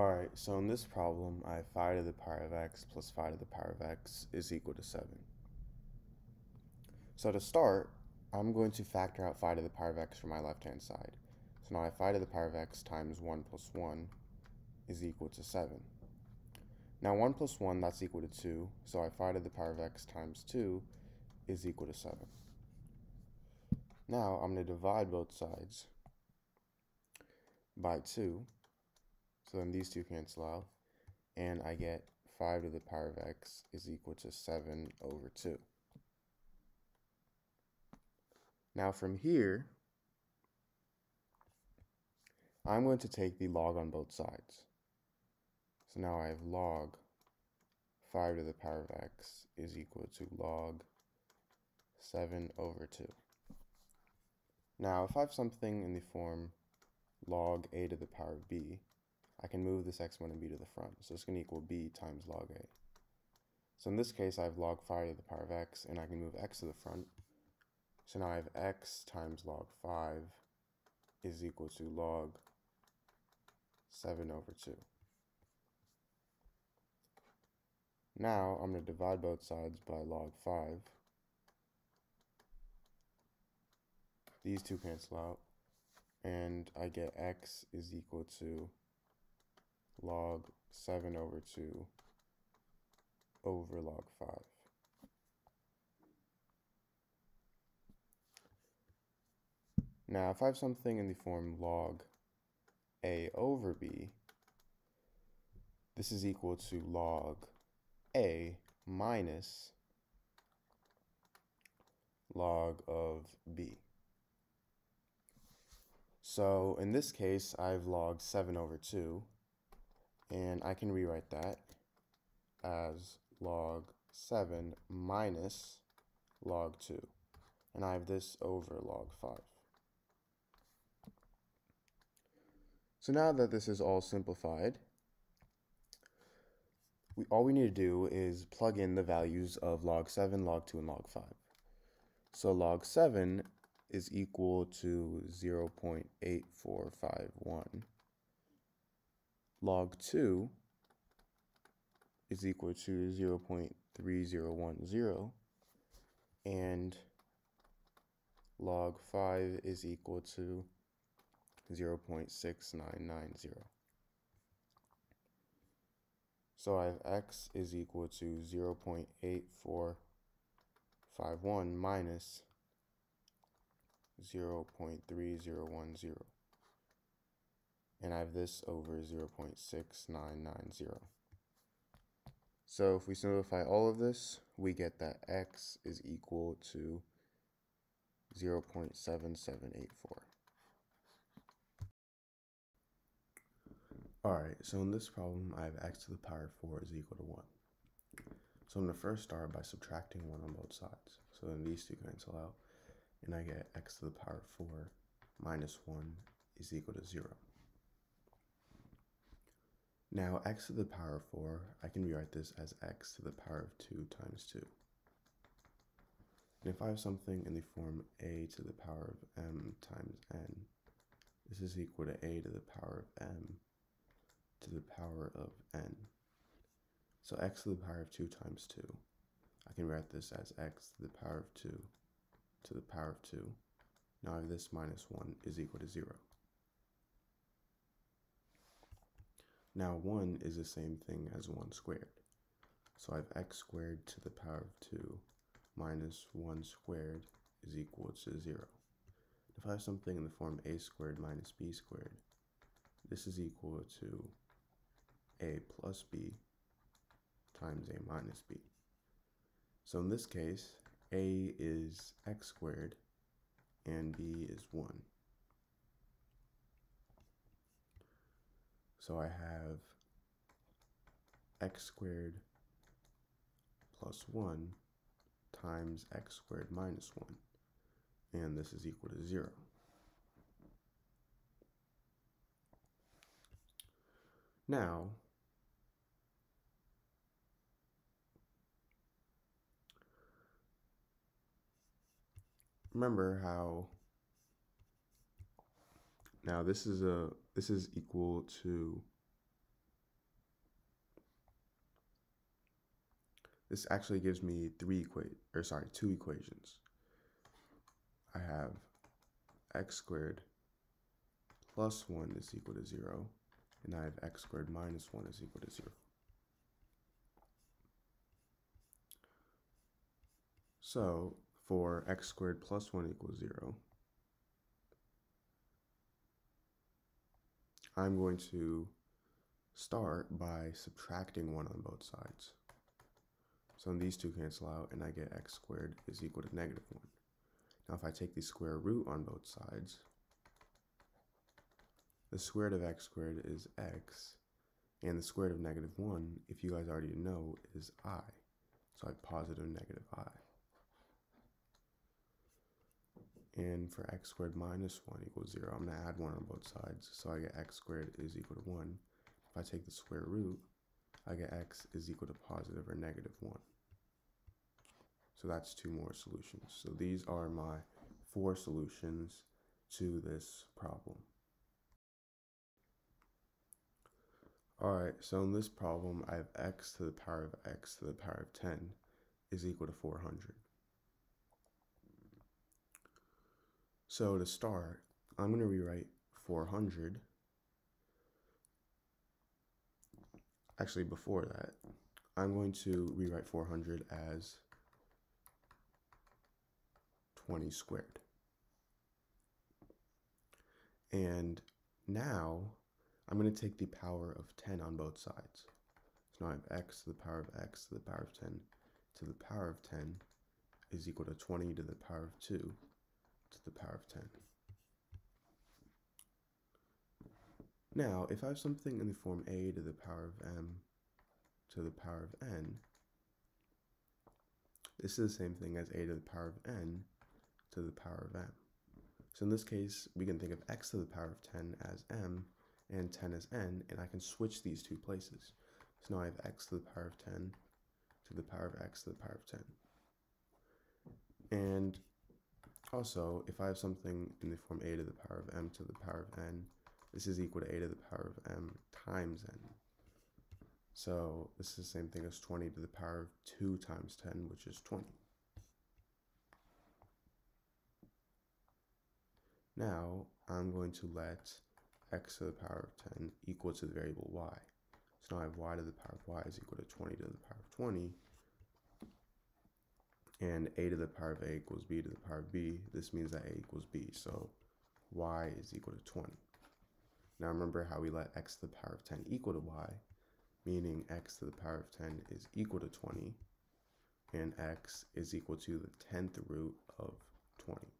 Alright, so in this problem, I have 5 to the power of x plus 5 to the power of x is equal to 7. So to start, I'm going to factor out 5 to the power of x from my left-hand side. So now I have 5 to the power of x times 1 plus 1 is equal to 7. Now 1 plus 1, that's equal to 2, so I have 5 to the power of x times 2 is equal to 7. Now I'm going to divide both sides by 2. So then these two cancel out, and I get 5 to the power of x is equal to 7 over 2. Now from here, I'm going to take the log on both sides. So now I have log 5 to the power of x is equal to log 7 over 2. Now if I have something in the form log a to the power of b, I can move this exponent b to the front, so it's going to equal b times log a. So in this case, I have log 5 to the power of x, and I can move x to the front. So now I have x times log 5 is equal to log 7 over 2. Now I'm going to divide both sides by log 5. These two cancel out, and I get x is equal to log 7 over 2 over log 5. Now if I have something in the form log a over b, this is equal to log a minus log of b. So in this case, I have log 7 over 2. And I can rewrite that as log 7 minus log 2. And I have this over log 5. So now that this is all simplified, all we need to do is plug in the values of log 7, log 2, and log 5. So log 7 is equal to 0.8451. Log 2 is equal to 0.3010, and log 5 is equal to 0.6990. So I have x is equal to 0.8451 minus 0.3010. And I have this over 0.6990. So if we simplify all of this, we get that x is equal to 0.7784. Alright, so in this problem, I have x to the power of 4 is equal to 1. So I'm going to first start by subtracting 1 on both sides. So then these two cancel out, and I get x to the power of 4 minus 1 is equal to 0. Now x to the power of 4, I can rewrite this as x to the power of 2 times 2. And if I have something in the form a to the power of m times n, this is equal to a to the power of m to the power of n. So x to the power of 2 times 2, I can write this as x to the power of 2 to the power of 2. Now I have this minus 1 is equal to 0. Now 1 is the same thing as 1 squared. So I have x squared to the power of 2 minus 1 squared is equal to 0. If I have something in the form a squared minus b squared, this is equal to a plus b times a minus b. So in this case, a is x squared and b is 1. So I have x squared plus 1 times x squared minus 1, and this is equal to 0. Now, remember how now this is equal to This actually gives me two equations. I have x squared plus 1 is equal to 0, and I have x squared minus 1 is equal to 0. So for x squared plus 1 equals 0, I'm going to start by subtracting 1 on both sides. So these two cancel out, and I get x squared is equal to negative 1. Now if I take the square root on both sides, the square root of x squared is x, and the square root of negative 1, if you guys already know, is I. So I have positive negative I. And for x squared minus 1 equals 0, I'm going to add 1 on both sides, so I get x squared is equal to 1. If I take the square root, I get x is equal to positive or negative 1. So that's two more solutions. So these are my 4 solutions to this problem. Alright, so in this problem, I have x to the power of x to the power of 10 is equal to 400. So to start, I'm going to rewrite 400. Actually, before that, I'm going to rewrite 400 as 20 squared. And now, I'm going to take the power of 10 on both sides. So now I have x to the power of x to the power of 10 to the power of 10 is equal to 20 to the power of 2 to the power of 10. Now, if I have something in the form a to the power of m to the power of n, this is the same thing as a to the power of n to the power of m. So in this case, we can think of x to the power of 10 as m and 10 as n, and I can switch these two places. So now I have x to the power of 10 to the power of x to the power of 10. And also, if I have something in the form a to the power of m to the power of n, this is equal to a to the power of m times n. So this is the same thing as 20 to the power of 2 times 10, which is 20. Now I'm going to let x to the power of 10 equal to the variable y. So now I have y to the power of y is equal to 20 to the power of 20. And a to the power of a equals b to the power of b. This means that a equals b. So y is equal to 20. Now remember how we let x to the power of 10 equal to y, meaning x to the power of 10 is equal to 20, and x is equal to the 10th root of 20.